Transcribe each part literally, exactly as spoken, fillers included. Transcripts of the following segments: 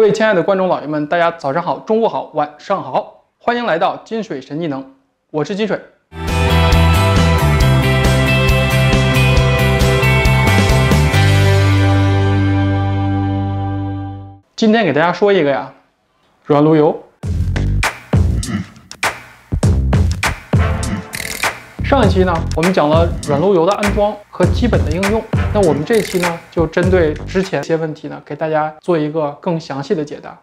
各位亲爱的观众老爷们，大家早上好，中午好，晚上好，欢迎来到金水神技能，我是金水。今天给大家说一个呀，软炉油。上一期呢，我们讲了软炉油的安装和基本的应用。那我们这一期呢，就针对之前一些问题呢，给大家做一个更详细的解答。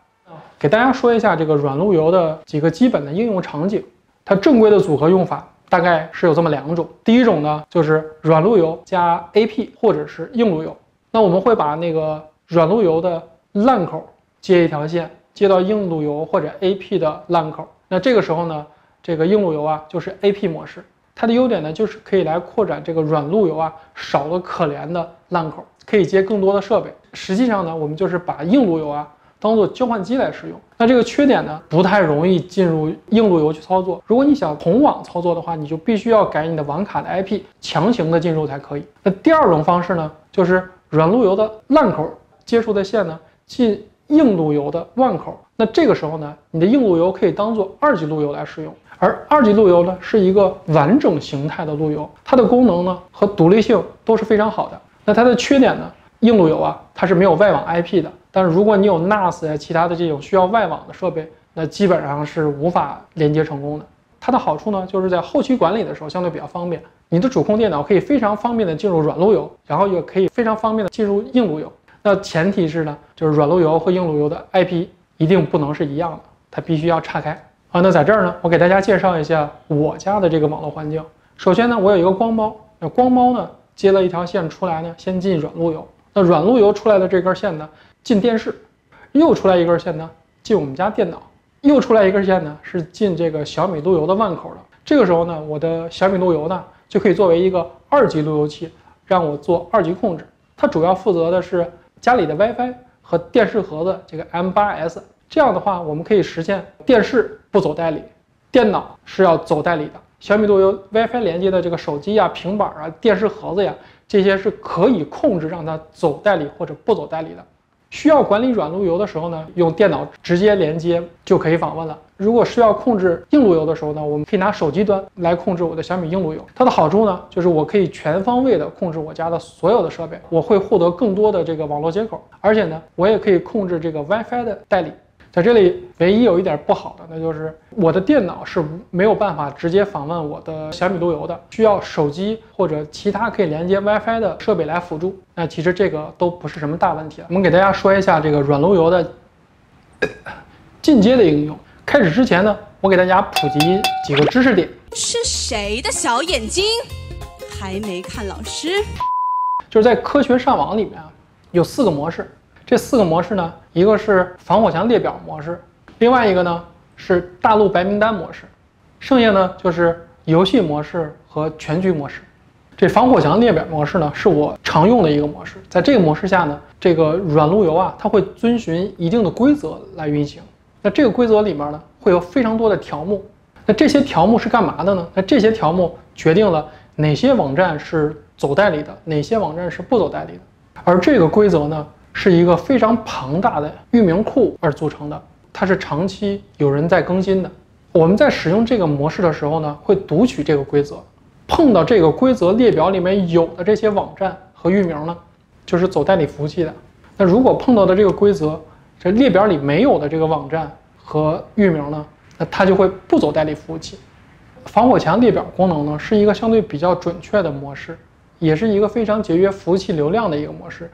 给大家说一下这个软炉油的几个基本的应用场景。它正规的组合用法大概是有这么两种。第一种呢，就是软炉油加 A P 或者是硬炉油。那我们会把那个软炉油的烂口接一条线，接到硬炉油或者 A P 的烂口。那这个时候呢，这个硬炉油啊，就是 A P 模式。它的优点呢，就是可以来扩展这个软炉油啊少了可怜的烂口，可以接更多的设备。实际上呢，我们就是把硬炉油啊当做交换机来使用。那这个缺点呢，不太容易进入硬炉油去操作。如果你想同网操作的话，你就必须要改你的网卡的 I P， 强行的进入才可以。那第二种方式呢，就是软炉油的烂口接触的线呢进硬炉油的腕口。那这个时候呢，你的硬炉油可以当做二级炉油来使用。而二级路由呢，是一个完整形态的路由，它的功能呢和独立性都是非常好的。那它的缺点呢，硬路由啊，它是没有外网 I P 的。但是如果你有 N A S 呀，其他的这种需要外网的设备，那基本上是无法连接成功的。它的好处呢，就是在后期管理的时候相对比较方便，你的主控电脑可以非常方便的进入软路由，然后也可以非常方便的进入硬路由。那前提是呢，就是软路由和硬路由的 I P 一定不能是一样的，它必须要岔开。啊，那在这儿呢，我给大家介绍一下我家的这个网络环境。首先呢，我有一个光猫，那光猫呢接了一条线出来呢，先进软路由。那软路由出来的这根线呢，进电视；又出来一根线呢，进我们家电脑；又出来一根线呢，是进这个小米路由的腕口的。这个时候呢，我的小米路由呢就可以作为一个二级路由器，让我做二级控制。它主要负责的是家里的 WiFi 和电视盒子这个 M 八 S。这样的话，我们可以实现电视不走代理，电脑是要走代理的。小米路由 WiFi 连接的这个手机啊、平板啊、电视盒子呀，这些是可以控制让它走代理或者不走代理的。需要管理软路由的时候呢，用电脑直接连接就可以访问了。如果需要控制硬路由的时候呢，我们可以拿手机端来控制我的小米硬路由。它的好处呢，就是我可以全方位的控制我家的所有的设备，我会获得更多的这个网络接口，而且呢，我也可以控制这个 WiFi 的代理。在这里唯一有一点不好的，那就是我的电脑是没有办法直接访问我的小米路由的，需要手机或者其他可以连接 WiFi 的设备来辅助。那其实这个都不是什么大问题了。我们给大家说一下这个软路由的进阶的应用。开始之前呢，我给大家普及几个知识点。是谁的小眼睛还没看老师？就是在科学上网里面啊，有四个模式。这四个模式呢，一个是防火墙列表模式，另外一个呢是大陆白名单模式，剩下呢就是游戏模式和全局模式。这防火墙列表模式呢是我常用的一个模式，在这个模式下呢，这个软路由啊，它会遵循一定的规则来运行。那这个规则里面呢，会有非常多的条目。那这些条目是干嘛的呢？那这些条目决定了哪些网站是走代理的，哪些网站是不走代理的。而这个规则呢，是一个非常庞大的域名库而组成的，它是长期有人在更新的。我们在使用这个模式的时候呢，会读取这个规则，碰到这个规则列表里面有的这些网站和域名呢，就是走代理服务器的。那如果碰到的这个规则，这列表里没有的这个网站和域名呢，那它就会不走代理服务器。防火墙列表功能呢，是一个相对比较准确的模式，也是一个非常节约服务器流量的一个模式。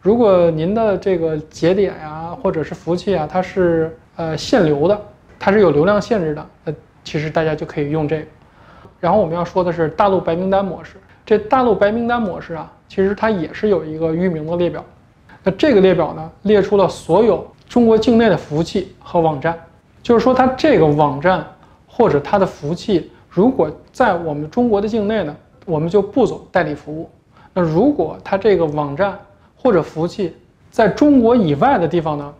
如果您的这个节点呀、啊，或者是服务器啊，它是呃限流的，它是有流量限制的，那其实大家就可以用这个。然后我们要说的是大陆白名单模式，这大陆白名单模式啊，其实它也是有一个域名的列表。那这个列表呢，列出了所有中国境内的服务器和网站，就是说它这个网站或者它的服务器，如果在我们中国的境内呢，我们就不走代理服务。那如果它这个网站或者服务器在中国以外的地方呢，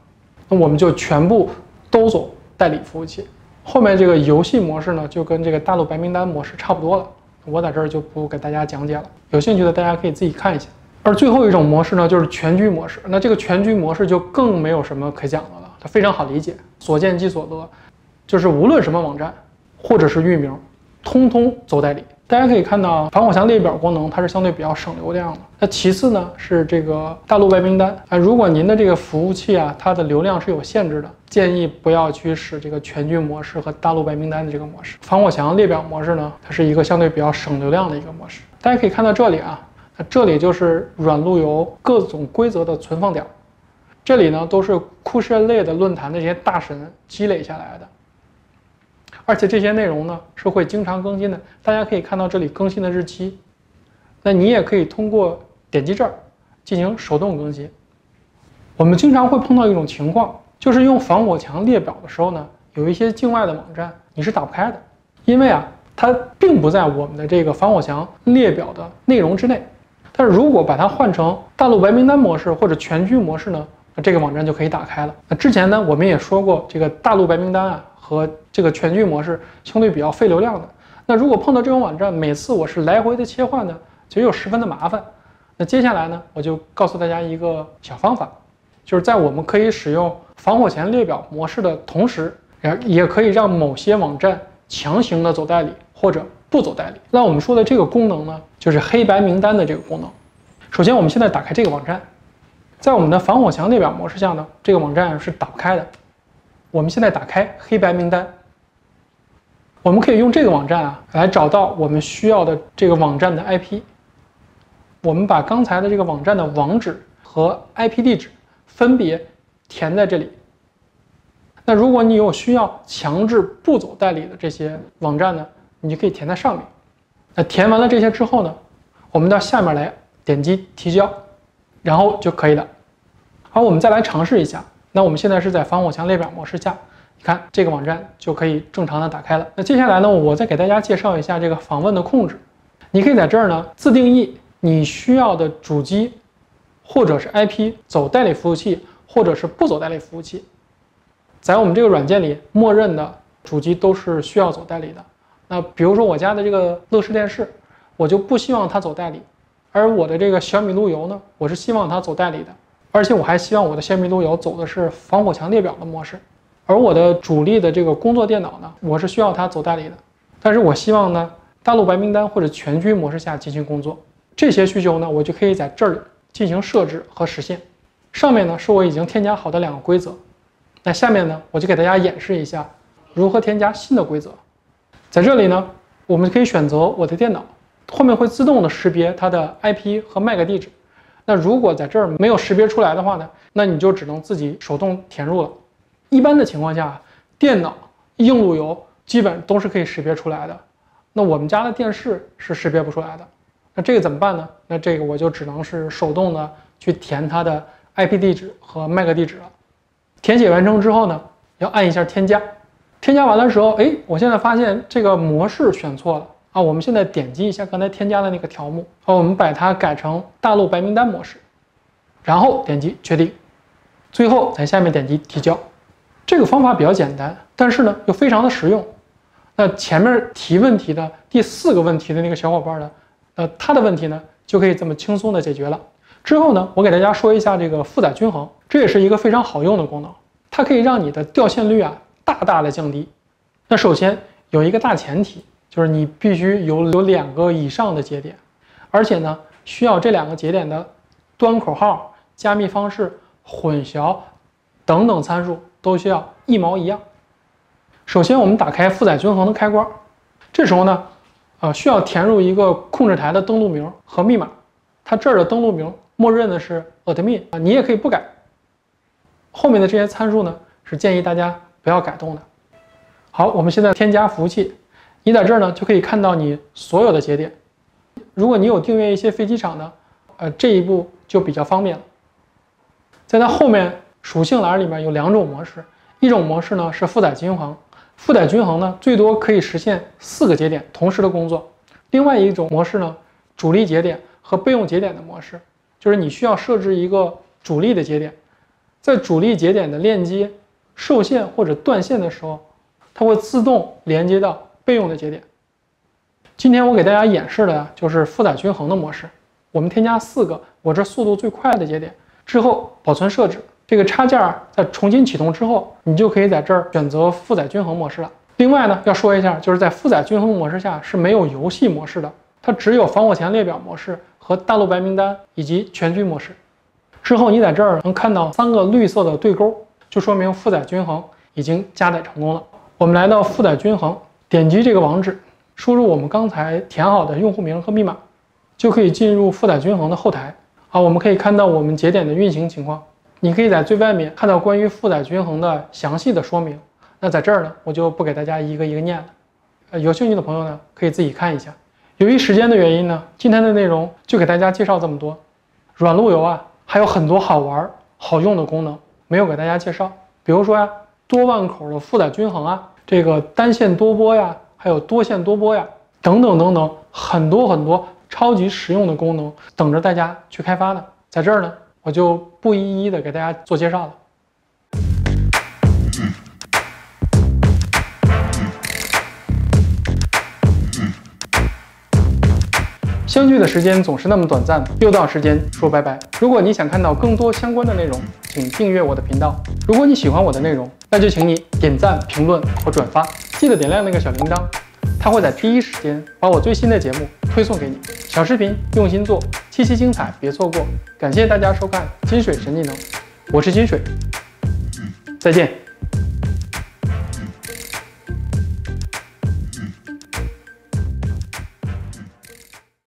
那我们就全部都走代理服务器。后面这个游戏模式呢，就跟这个大陆白名单模式差不多了，我在这儿就不给大家讲解了，有兴趣的大家可以自己看一下。而最后一种模式呢，就是全局模式。那这个全局模式就更没有什么可讲的了，它非常好理解，所见即所得，就是无论什么网站或者是域名，通通走代理。大家可以看到，防火墙列表功能它是相对比较省流量的。那其次呢是这个大陆白名单啊，如果您的这个服务器啊，它的流量是有限制的，建议不要去使这个全局模式和大陆白名单的这个模式。防火墙列表模式呢，它是一个相对比较省流量的一个模式。大家可以看到这里啊。 这里就是软路由各种规则的存放点，这里呢都是酷炫类的论坛的这些大神积累下来的，而且这些内容呢是会经常更新的。大家可以看到这里更新的日期，那你也可以通过点击这儿进行手动更新。我们经常会碰到一种情况，就是用防火墙列表的时候呢，有一些境外的网站你是打不开的，因为啊它并不在我们的这个防火墙列表的内容之内。 但是如果把它换成大陆白名单模式或者全局模式呢，那这个网站就可以打开了。那之前呢，我们也说过，这个大陆白名单啊和这个全局模式相对比较费流量的。那如果碰到这种网站，每次我是来回的切换呢，就又十分的麻烦。那接下来呢，我就告诉大家一个小方法，就是在我们可以使用防火墙列表模式的同时，也也可以让某些网站强行的走代理或者。 不走代理。那我们说的这个功能呢，就是黑白名单的这个功能。首先，我们现在打开这个网站，在我们的防火墙列表模式下呢，这个网站是打不开的。我们现在打开黑白名单，我们可以用这个网站啊来找到我们需要的这个网站的 I P。我们把刚才的这个网站的网址和 I P 地址分别填在这里。那如果你有需要强制不走代理的这些网站呢？ 你就可以填在上面。那填完了这些之后呢，我们到下面来点击提交，然后就可以了。好，我们再来尝试一下。那我们现在是在防火墙列表模式下，你看这个网站就可以正常的打开了。那接下来呢，我再给大家介绍一下这个访问的控制。你可以在这儿呢自定义你需要的主机或者是 I P 走代理服务器，或者是不走代理服务器。在我们这个软件里，默认的主机都是需要走代理的。 那比如说我家的这个乐视电视，我就不希望它走代理，而我的这个小米路由呢，我是希望它走代理的，而且我还希望我的小米路由走的是防火墙列表的模式，而我的主力的这个工作电脑呢，我是需要它走代理的，但是我希望呢大陆白名单或者全局模式下进行工作，这些需求呢，我就可以在这儿进行设置和实现。上面呢是我已经添加好的两个规则，那下面呢我就给大家演示一下如何添加新的规则。 在这里呢，我们可以选择我的电脑，后面会自动的识别它的 I P 和 M A C 地址。那如果在这儿没有识别出来的话呢，那你就只能自己手动填入了。一般的情况下，电脑、硬路由基本都是可以识别出来的。那我们家的电视是识别不出来的，那这个怎么办呢？那这个我就只能是手动的去填它的 I P 地址和 M A C 地址了。填写完成之后呢，要按一下添加。 添加完了之后，哎，我现在发现这个模式选错了啊！我们现在点击一下刚才添加的那个条目，好，我们把它改成大陆白名单模式，然后点击确定，最后在下面点击提交。这个方法比较简单，但是呢又非常的实用。那前面提问题的第四个问题的那个小伙伴呢，呃，他的问题呢就可以这么轻松的解决了。之后呢，我给大家说一下这个负载均衡，这也是一个非常好用的功能，它可以让你的掉线率啊。 大大的降低。那首先有一个大前提，就是你必须有有两个以上的节点，而且呢需要这两个节点的端口号、加密方式、混淆等等参数都需要一毛一样。首先我们打开负载均衡的开关，这时候呢，呃需要填入一个控制台的登录名和密码。它这儿的登录名默认的是 admin 啊，你也可以不改。后面的这些参数呢，是建议大家。 不要改动的。好，我们现在添加服务器，你在这儿呢就可以看到你所有的节点。如果你有订阅一些飞机场呢，呃，这一步就比较方便了。在它后面属性栏里面有两种模式，一种模式呢是负载均衡，负载均衡呢最多可以实现四个节点同时的工作；另外一种模式呢，主力节点和备用节点的模式，就是你需要设置一个主力的节点，在主力节点的链接。 受限或者断线的时候，它会自动连接到备用的节点。今天我给大家演示的就是负载均衡的模式。我们添加四个我这速度最快的节点。之后保存设置，这个插件在重新启动之后，你就可以在这儿选择负载均衡模式了。另外呢，要说一下，就是在负载均衡模式下是没有游戏模式的，它只有防火墙列表模式和大陆白名单以及全局模式。之后你在这儿能看到三个绿色的对勾，就说明负载均衡已经加载成功了。我们来到负载均衡，点击这个网址，输入我们刚才填好的用户名和密码，就可以进入负载均衡的后台。啊，我们可以看到我们节点的运行情况。你可以在最外面看到关于负载均衡的详细的说明。那在这儿呢，我就不给大家一个一个念了。呃，有兴趣的朋友呢，可以自己看一下。由于时间的原因呢，今天的内容就给大家介绍这么多。软路由啊，还有很多好玩、好用的功能没有给大家介绍，比如说呀、啊，多万口的负载均衡啊，这个单线多播呀，还有多线多播呀，等等等等，很多很多超级实用的功能等着大家去开发呢。在这儿呢，我就不一一的给大家做介绍了。相聚的时间总是那么短暂，又到时间说拜拜。如果你想看到更多相关的内容，请订阅我的频道。如果你喜欢我的内容，那就请你点赞、评论和转发，记得点亮那个小铃铛，它会在第一时间把我最新的节目推送给你。小视频用心做，七夕精彩别错过。感谢大家收看《金水神技能》，我是金水，再见。